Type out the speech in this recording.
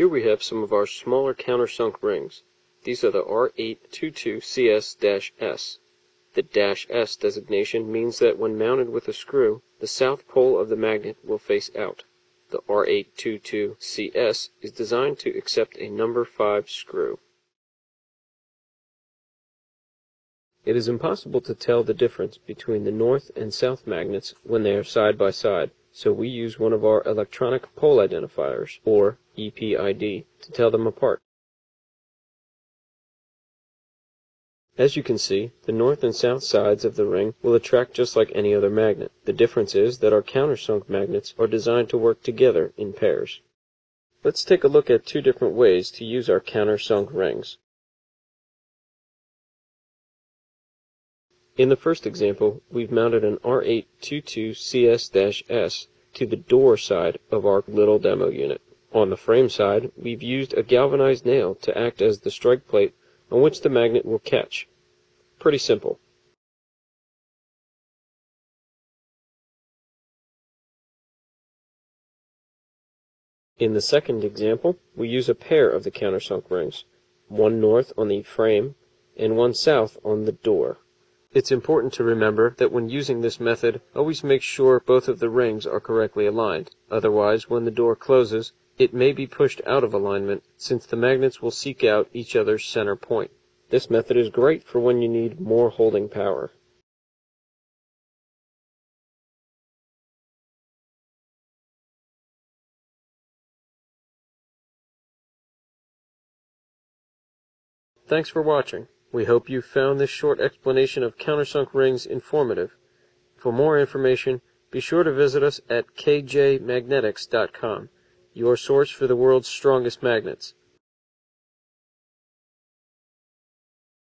Here we have some of our smaller countersunk rings. These are the R822CS-S. The -S designation means that when mounted with a screw, the south pole of the magnet will face out. The R822CS is designed to accept a number 5 screw. It is impossible to tell the difference between the north and south magnets when they are side by side, so we use one of our electronic pole identifiers, or EPID, to tell them apart. As you can see, the north and south sides of the ring will attract just like any other magnet. The difference is that our countersunk magnets are designed to work together in pairs. Let's take a look at two different ways to use our countersunk rings. In the first example, we've mounted an R822CS-S to the door side of our little demo unit. On the frame side, we've used a galvanized nail to act as the strike plate on which the magnet will catch. Pretty simple. In the second example, we use a pair of the countersunk rings, one north on the frame and one south on the door. It's important to remember that when using this method, always make sure both of the rings are correctly aligned. Otherwise, when the door closes, it may be pushed out of alignment since the magnets will seek out each other's center point. This method is great for when you need more holding power. Thanks for watching. We hope you found this short explanation of countersunk rings informative. For more information, be sure to visit us at kjmagnetics.com, your source for the world's strongest magnets.